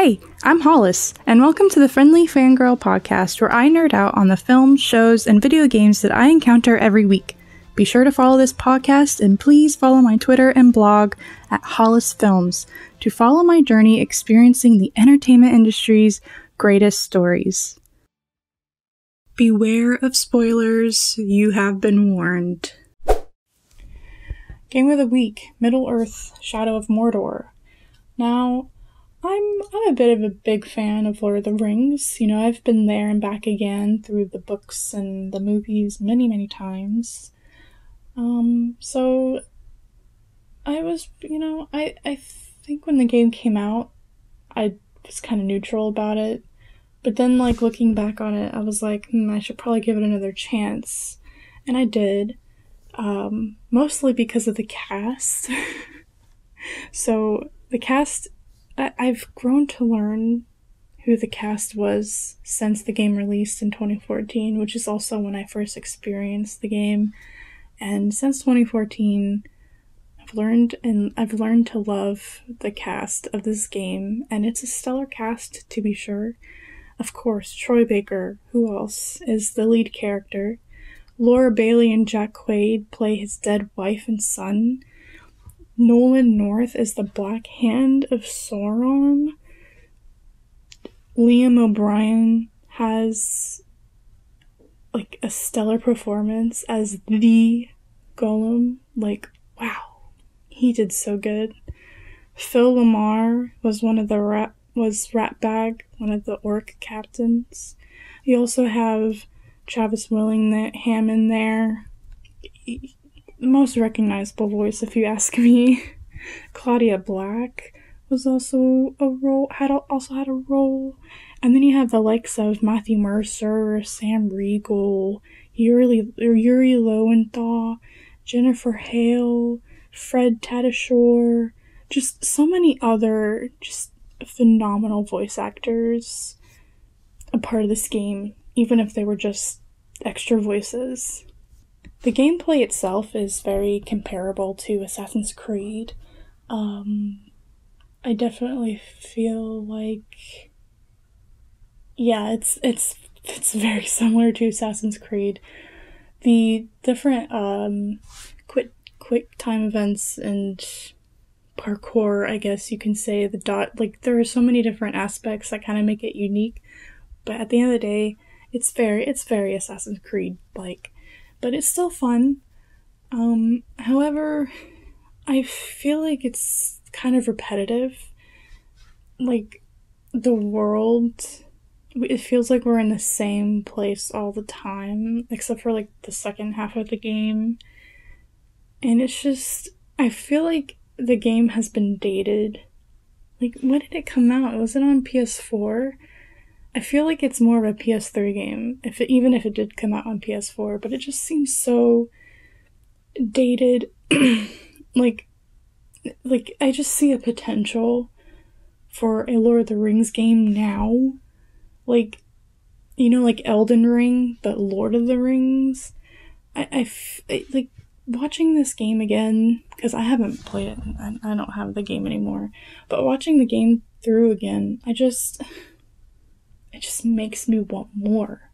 Hey, I'm Hollis, and welcome to the Friendly Fangirl Podcast, where I nerd out on the films, shows, and video games that I encounter every week. Be sure to follow this podcast, and please follow my Twitter and blog at Hollis Films to follow my journey experiencing the entertainment industry's greatest stories. Beware of spoilers, you have been warned. Game of the Week, Middle-earth, Shadow of Mordor. Now, I'm a bit of a big fan of Lord of the Rings. You know, I've been there and back again through the books and the movies many times. So I was, you know, I think when the game came out, I was kind of neutral about it. But then, like, looking back on it, I was like, I should probably give it another chance. And I did. Mostly because of the cast. So the cast, I've grown to learn who the cast was since the game released in 2014, which is also when I first experienced the game. And since 2014, I've learned to love the cast of this game, and it's a stellar cast, to be sure. Of course, Troy Baker, who else, is the lead character. Laura Bailey and Jack Quaid play his dead wife and son. Nolan North is the Black Hand of Sauron. Liam O'Brien has, like, a stellar performance as the Gollum. Like, wow, he did so good. Phil LaMarr was Ratbag, one of the orc captains. You also have Travis Willingham in there. The most recognizable voice, if you ask me. Claudia Black was also had a role. And then you have the likes of Matthew Mercer, Sam Riegel, Yuri Lowenthal, Jennifer Hale, Fred Tatasciore, just so many other just phenomenal voice actors a part of this game, even if they were just extra voices. The gameplay itself is very comparable to Assassin's Creed. I definitely feel like, yeah, it's very similar to Assassin's Creed. The different quick time events and parkour, I guess you can say, there are so many different aspects that kind of make it unique. But at the end of the day, it's very Assassin's Creed-like, but it's still fun. However, I feel like it's kind of repetitive. Like, the world, it feels like we're in the same place all the time, except for, like, the second half of the game. And it's just, I feel like the game has been dated. Like, when did it come out? Was it on PS4? I feel like it's more of a PS3 game, even if it did come out on PS4, but it just seems so dated. like I just see a potential for a Lord of the Rings game now. Like, you know, like Elden Ring, but Lord of the Rings. Like, watching this game again, because I haven't played it, I don't have the game anymore, but watching the game through again, it just makes me want more.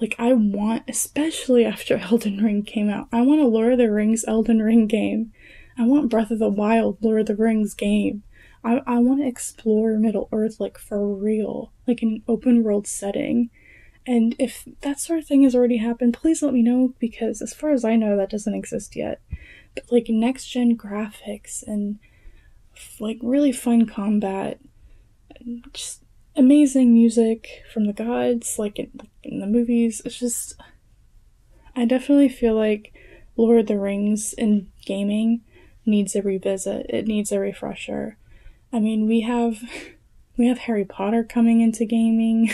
Like, I want, especially after Elden Ring came out, I want a Lord of the Rings Elden Ring game. I want Breath of the Wild Lord of the Rings game. I want to explore Middle-earth, like, for real. Like, in an open-world setting. And if that sort of thing has already happened, please let me know, because as far as I know, that doesn't exist yet. But, like, next-gen graphics and, like, really fun combat. And just amazing music from the gods, like in the movies. It's just, I definitely feel like Lord of the Rings in gaming needs a revisit. It needs a refresher. I mean, we have Harry Potter coming into gaming.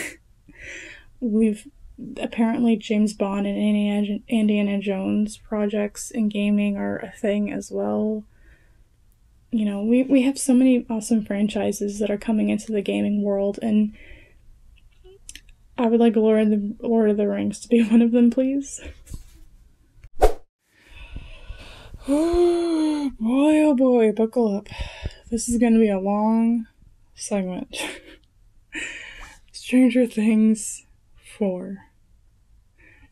We've apparently James Bond and Indiana Jones projects in gaming are a thing as well. You know, we have so many awesome franchises that are coming into the gaming world, and I would like Lord of the Rings to be one of them, please. Oh boy, buckle up. This is going to be a long segment. Stranger Things 4.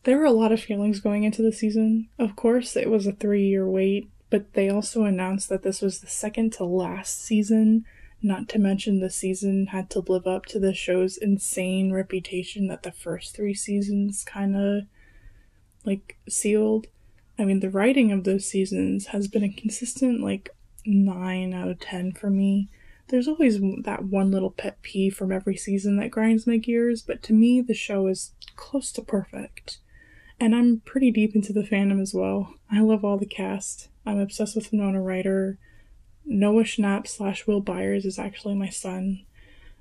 There were a lot of feelings going into the season. Of course, it was a 3-year wait, but they also announced that this was the second to last season, not to mention the season had to live up to the show's insane reputation that the first 3 seasons kind of, like, sealed. I mean, the writing of those seasons has been a consistent, like, 9 out of 10 for me. There's always that one little pet peeve from every season that grinds my gears, but to me, the show is close to perfect. And I'm pretty deep into the fandom as well. I love all the cast. I'm obsessed with Winona Ryder. Noah Schnapp / Will Byers is actually my son.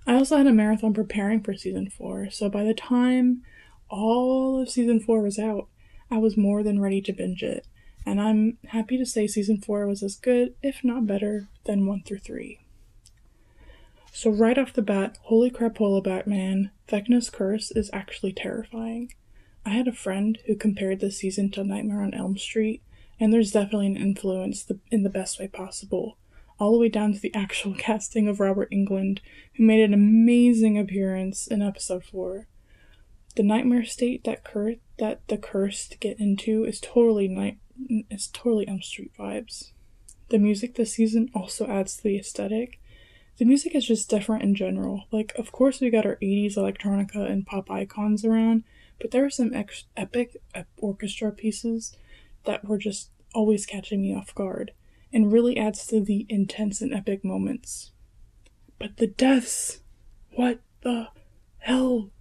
I also had a marathon preparing for season 4, so by the time all of season 4 was out, I was more than ready to binge it. And I'm happy to say season 4 was as good, if not better, than 1 through 3. So right off the bat, holy crapola, Batman, Vecna's curse is actually terrifying. I had a friend who compared this season to Nightmare on Elm Street, and there's definitely an influence in the best way possible, all the way down to the actual casting of Robert Englund, who made an amazing appearance in episode 4. The nightmare state that the cursed get into is totally Elm Street vibes. The music this season also adds to the aesthetic. The music is just different in general. Like, of course we got our 80s electronica and pop icons around, but there were some epic orchestra pieces that were just always catching me off guard, and really adds to the intense and epic moments. But the deaths! What the hell?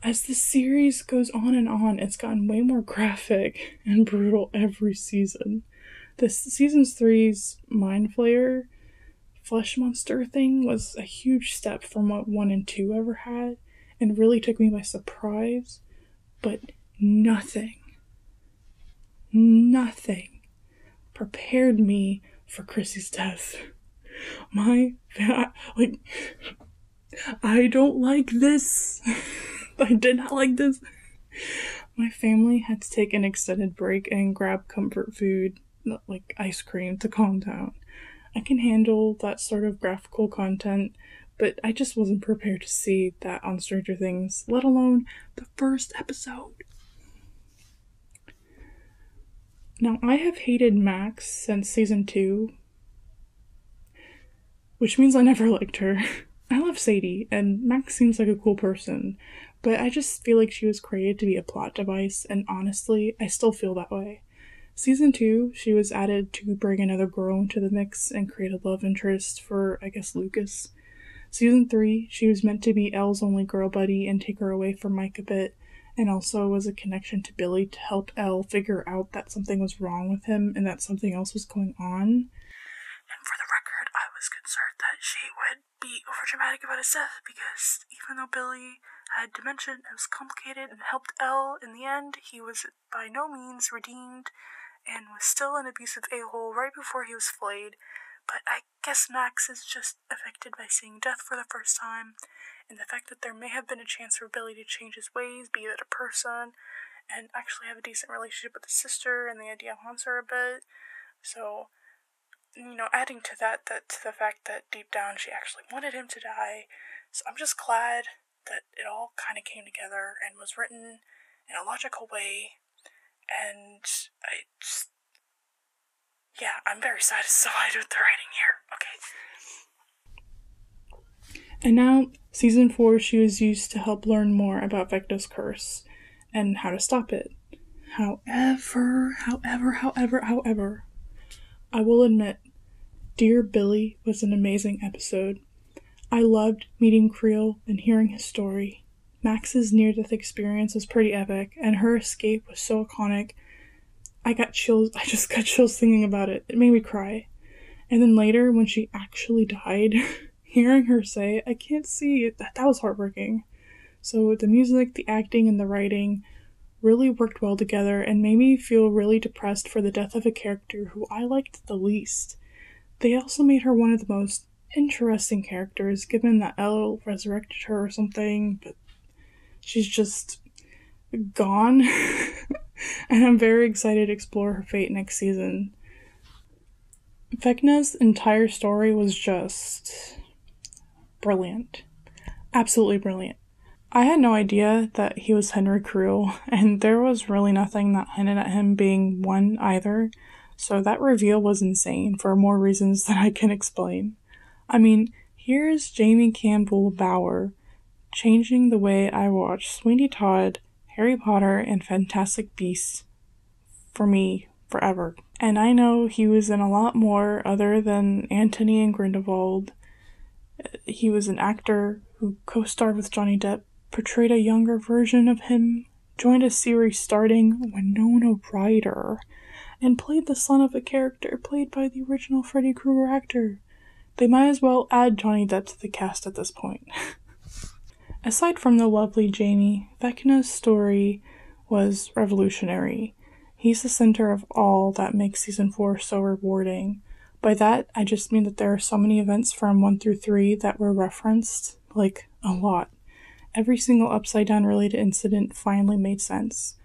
As the series goes on and on, it's gotten way more graphic and brutal every season. This season's 3's Mind Flayer flesh monster thing was a huge step from what 1 and 2 ever had, and really took me by surprise, but nothing prepared me for Chrissy's death. I don't like this. I did not like this. My family had to take an extended break and grab comfort food, like ice cream, to calm down. I can handle that sort of graphical content, but I just wasn't prepared to see that on Stranger Things, let alone the first episode. Now, I have hated Max since season 2, which means I never liked her. I love Sadie, and Max seems like a cool person, but I just feel like she was created to be a plot device, and honestly, I still feel that way. Season 2, she was added to bring another girl into the mix and create a love interest for, I guess, Lucas. Season 3, she was meant to be Elle's only girl buddy and take her away from Mike a bit, and also was a connection to Billy to help Elle figure out that something was wrong with him and that something else was going on. And for the record, I was concerned that she would be overdramatic about his death, because even though Billy had dementia and was complicated and helped Elle, in the end, he was by no means redeemed and was still an abusive a-hole right before he was flayed. But I guess Max is just affected by seeing death for the first time, and the fact that there may have been a chance for Billy to change his ways, be it a person, and actually have a decent relationship with his sister, and the idea haunts her a bit. So, you know, adding to that to the fact that deep down she actually wanted him to die. So I'm just glad that it all kind of came together and was written in a logical way, and I just... yeah, I'm very satisfied with the writing here. Okay. And now, season 4, she was used to help learn more about Vecna's curse and how to stop it. However, I will admit, Dear Billy was an amazing episode. I loved meeting Creel and hearing his story. Max's near-death experience was pretty epic, and her escape was so iconic. I just got chills thinking about it. It made me cry. And then later, when she actually died, hearing her say, I can't see it, that was heartbreaking. So the music, the acting, and the writing really worked well together and made me feel really depressed for the death of a character who I liked the least. They also made her one of the most interesting characters, given that Elle resurrected her or something, but she's just gone. And I'm very excited to explore her fate next season. Vecna's entire story was just brilliant. absolutely brilliant. I had no idea that he was Henry Cavill, and there was really nothing that hinted at him being one either, so that reveal was insane for more reasons than I can explain. I mean, here's Jamie Campbell Bower changing the way I watch Sweeney Todd, Harry Potter, and Fantastic Beasts for me forever. And I know he was in a lot more other than Antony and Grindelwald. He was an actor who co-starred with Johnny Depp, portrayed a younger version of him, joined a series starting Winona Ryder, and played the son of a character played by the original Freddy Krueger actor. They might as well add Johnny Depp to the cast at this point. Aside from the lovely Jamie, Vecna's story was revolutionary. He's the center of all that makes Season 4 so rewarding. By that, I just mean that there are so many events from 1 through 3 that were referenced, like, a lot. Every single upside-down related incident finally made sense.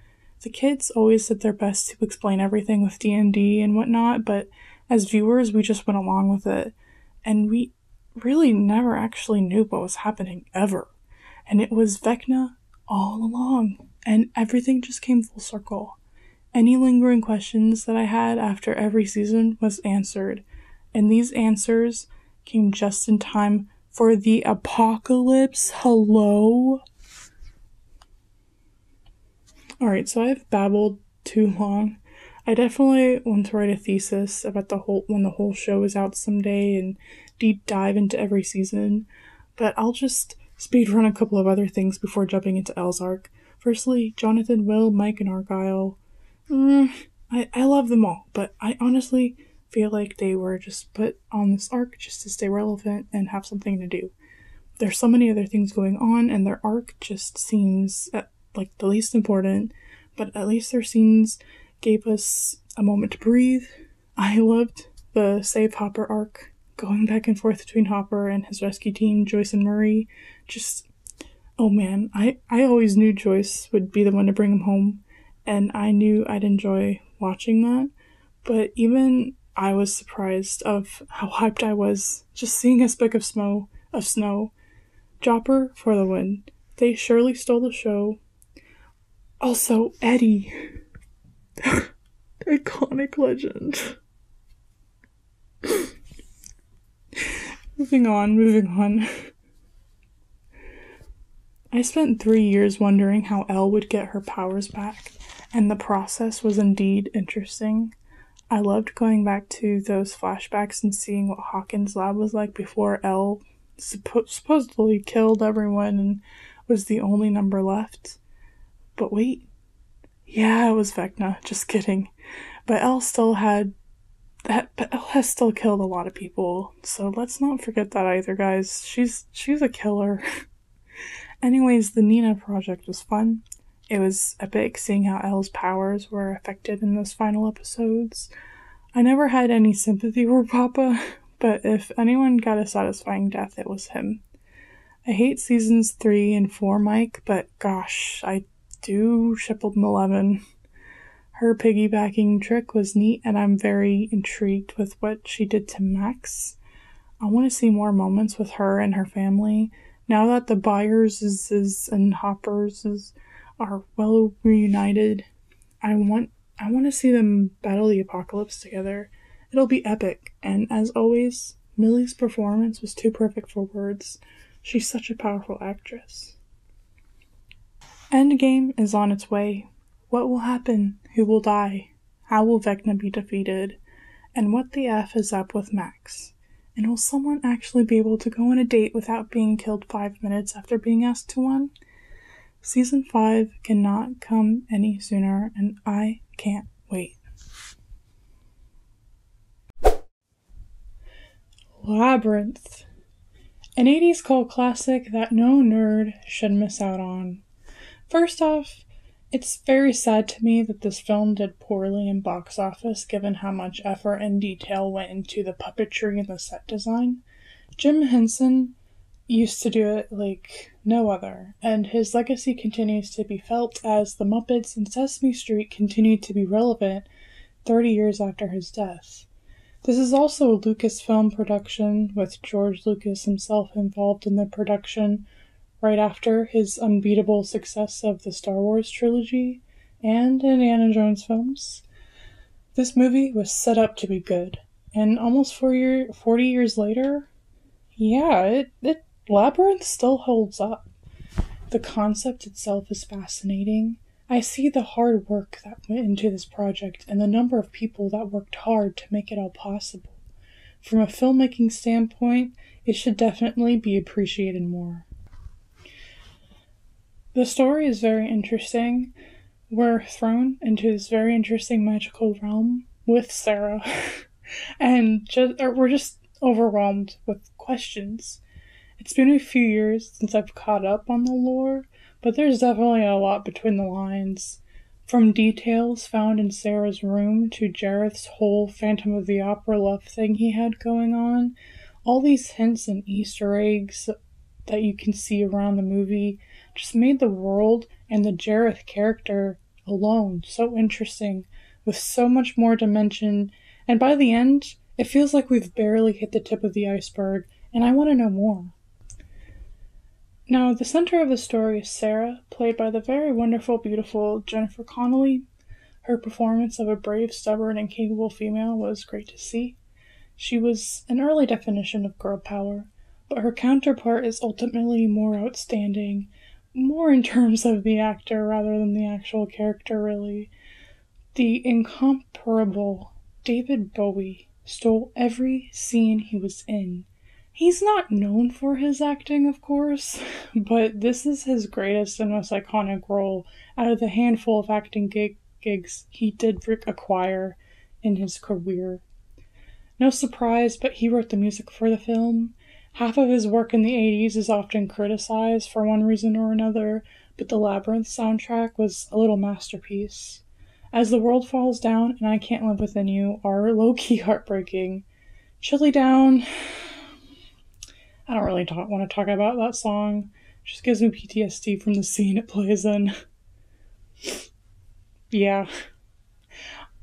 The kids always did their best to explain everything with D&D and whatnot, but as viewers, we just went along with it. And we really never actually knew what was happening, ever. And it was Vecna all along, and everything just came full circle. Any lingering questions that I had after every season was answered, and these answers came just in time for the apocalypse. Hello? Alright, so I've babbled too long. I definitely want to write a thesis about when the whole show is out someday and deep dive into every season, but I'll just speedrun a couple of other things before jumping into Elle's arc. Firstly, Jonathan, Will, Mike, and Argyle. I love them all, but I honestly feel like they were just put on this arc just to stay relevant and have something to do. There's so many other things going on, and their arc just seems like the least important, but at least their scenes gave us a moment to breathe. I loved the Save Hopper arc, going back and forth between Hopper and his rescue team, Joyce and Murray. Just, oh man, I always knew Joyce would be the one to bring him home, and I knew I'd enjoy watching that, but even I was surprised of how hyped I was just seeing a speck of snow. Jopper for the win. They surely stole the show. Also, Eddie. Iconic legend. Moving on. I spent 3 years wondering how Elle would get her powers back, and the process was indeed interesting. I loved going back to those flashbacks and seeing what Hawkins' lab was like before Elle supposedly killed everyone and was the only number left. But wait. Yeah, it was Vecna. Just kidding. But Elle has still killed a lot of people, so let's not forget that either, guys. She's a killer. Anyways, the Nina project was fun. It was epic seeing how Elle's powers were affected in those final episodes. I never had any sympathy for Papa, but if anyone got a satisfying death, it was him. I hate seasons 3 and 4 Mike, but gosh, I do ship him 11. Her piggybacking trick was neat, and I'm very intrigued with what she did to Max. I want to see more moments with her and her family. Now that the Byerses and Hopperses are well reunited, I want to see them battle the apocalypse together. It'll be epic, and as always, Millie's performance was too perfect for words. She's such a powerful actress. Endgame is on its way. What will happen? Who will die? How will Vecna be defeated? And what the F is up with Max? And will someone actually be able to go on a date without being killed 5 minutes after being asked to one? Season 5 cannot come any sooner, and I can't wait. Labyrinth. An 80s cult classic that no nerd should miss out on. First off, it's very sad to me that this film did poorly in box office given how much effort and detail went into the puppetry and the set design. Jim Henson used to do it like no other, and his legacy continues to be felt as The Muppets and Sesame Street continued to be relevant 30 years after his death. This is also a Lucasfilm production, with George Lucas himself involved in the production, right after his unbeatable success of the Star Wars trilogy and Indiana Jones films. This movie was set up to be good, and almost 40 years later, yeah, Labyrinth still holds up. The concept itself is fascinating. I see the hard work that went into this project and the number of people that worked hard to make it all possible. From a filmmaking standpoint, it should definitely be appreciated more. The story is very interesting. We're thrown into this very interesting magical realm with Sarah, we're just overwhelmed with questions. It's been a few years since I've caught up on the lore, but there's definitely a lot between the lines. From details found in Sarah's room to Jareth's whole Phantom of the Opera love thing he had going on, all these hints and Easter eggs that you can see around the movie just made the world and the Jareth character alone so interesting, with so much more dimension, and by the end, it feels like we've barely hit the tip of the iceberg, and I want to know more. Now, the center of the story is Sarah, played by the very wonderful, beautiful Jennifer Connelly. Her performance of a brave, stubborn, and capable female was great to see. She was an early definition of girl power, but her counterpart is ultimately more outstanding, more in terms of the actor rather than the actual character, really. The incomparable David Bowie stole every scene he was in. He's not known for his acting, of course, but this is his greatest and most iconic role out of the handful of acting gigs he did acquire in his career. No surprise, but he wrote the music for the film. Half of his work in the 80s is often criticized for one reason or another, but the Labyrinth soundtrack was a little masterpiece. As the World Falls Down and I Can't Live Within You are low-key heartbreaking. Chilly Down... I don't really want to talk about that song. It just gives me PTSD from the scene it plays in. Yeah.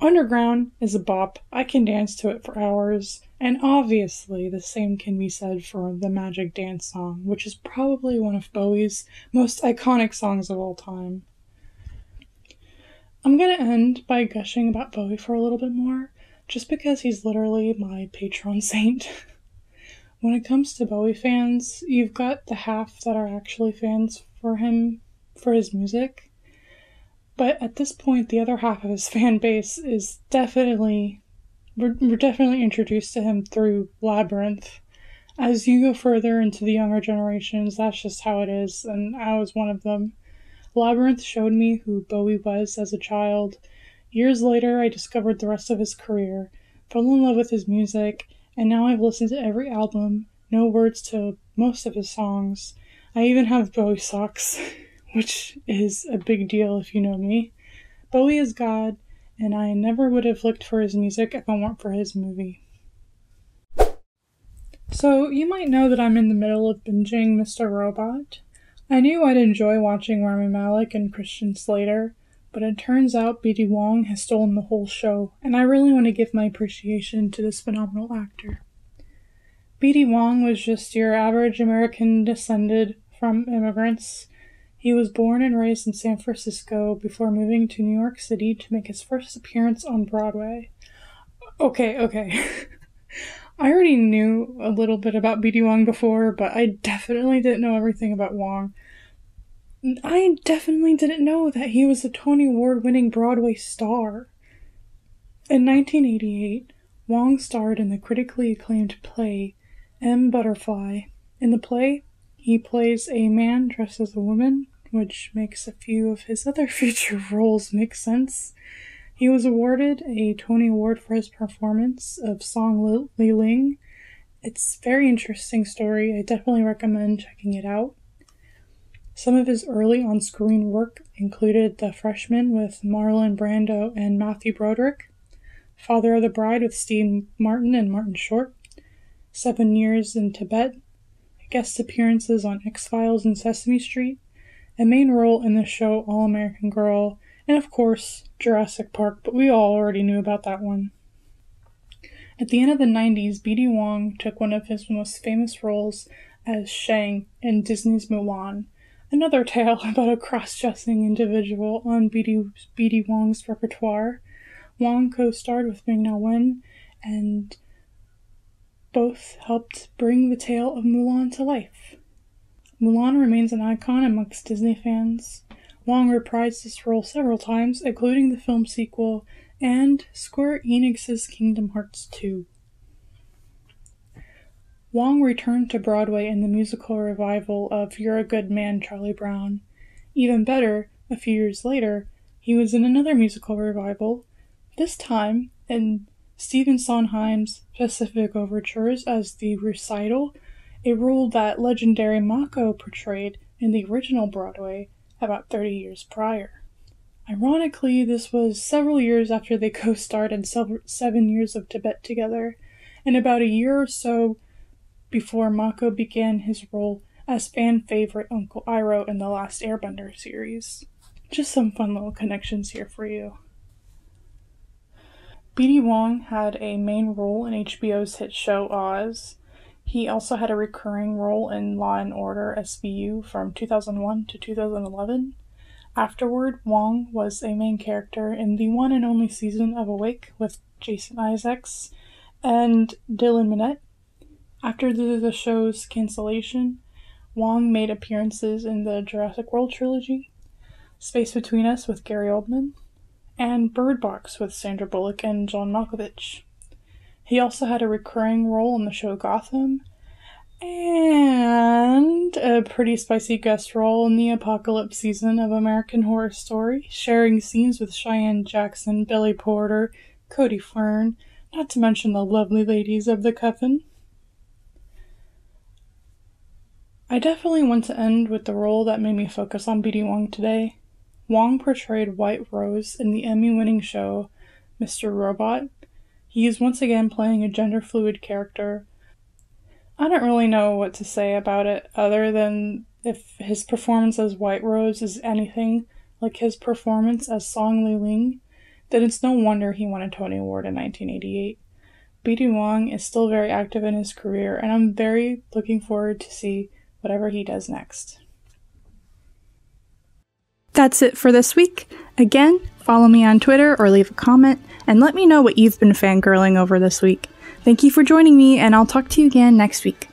Underground is a bop. I can dance to it for hours. And obviously the same can be said for the Magic Dance Song, which is probably one of Bowie's most iconic songs of all time. I'm going to end by gushing about Bowie for a little bit more, just because he's literally my patron saint. When it comes to Bowie fans, you've got the half that are actually fans for him, for his music. But at this point, the other half of his fan base is definitely, we're definitely introduced to him through Labyrinth. As you go further into the younger generations, that's just how it is, and I was one of them. Labyrinth showed me who Bowie was as a child. Years later, I discovered the rest of his career, fell in love with his music, and now I've listened to every album, know words to most of his songs. I even have Bowie socks, which is a big deal if you know me. Bowie is God, and I never would have looked for his music if it weren't for his movie. So, you might know that I'm in the middle of binging Mr. Robot. I knew I'd enjoy watching Rami Malek and Christian Slater, but it turns out BD Wong has stolen the whole show, and I really want to give my appreciation to this phenomenal actor. BD Wong was just your average American descended from immigrants. He was born and raised in San Francisco before moving to New York City to make his first appearance on Broadway. Okay. I already knew a little bit about BD Wong before, but I definitely didn't know everything about Wong. I definitely didn't know that he was a Tony Award-winning Broadway star. In 1988, Wong starred in the critically acclaimed play M. Butterfly. In the play, he plays a man dressed as a woman, which makes a few of his other future roles make sense. He was awarded a Tony Award for his performance of Song Li Ling. It's a very interesting story. I definitely recommend checking it out. Some of his early on-screen work included The Freshman with Marlon Brando and Matthew Broderick, Father of the Bride with Steve Martin and Martin Short, 7 Years in Tibet, guest appearances on X-Files and Sesame Street, a main role in the show All American Girl, and of course, Jurassic Park, but we all already knew about that one. At the end of the 90s, BD Wong took one of his most famous roles as Shang in Disney's Mulan, another tale about a cross-dressing individual on B.D. Wong's repertoire. Wong co-starred with Ming-Na Wen, and both helped bring the tale of Mulan to life. Mulan remains an icon amongst Disney fans. Wong reprised this role several times, including the film sequel and Square Enix's Kingdom Hearts 2. Wong returned to Broadway in the musical revival of You're a Good Man, Charlie Brown. Even better, a few years later, he was in another musical revival, this time in Stephen Sondheim's Pacific Overtures as the recital, a role that legendary Mako portrayed in the original Broadway about 30 years prior. Ironically, this was several years after they co-starred in 7 Years of Tibet together, and about a year or so before Mako began his role as fan favorite Uncle Iroh in the Last Airbender series. Just some fun little connections here for you. B.D. Wong had a main role in HBO's hit show Oz. He also had a recurring role in Law & Order SVU from 2001 to 2011. Afterward, Wong was a main character in the one and only season of Awake with Jason Isaacs and Dylan Minnette. After the show's cancellation, Wong made appearances in the Jurassic World trilogy, Space Between Us with Gary Oldman, and Bird Box with Sandra Bullock and John Malkovich. He also had a recurring role in the show Gotham, and a pretty spicy guest role in the Apocalypse season of American Horror Story, sharing scenes with Cheyenne Jackson, Billy Porter, Cody Flern, not to mention the lovely ladies of the Coven. I definitely want to end with the role that made me focus on B.D. Wong today. Wong portrayed White Rose in the Emmy-winning show Mr. Robot. He is once again playing a gender-fluid character. I don't really know what to say about it other than if his performance as White Rose is anything like his performance as Song Li-Ling, then it's no wonder he won a Tony Award in 1988. B.D. Wong is still very active in his career, and I'm very looking forward to see whatever he does next. That's it for this week. Again, follow me on Twitter or leave a comment, and let me know what you've been fangirling over this week. Thank you for joining me, and I'll talk to you again next week.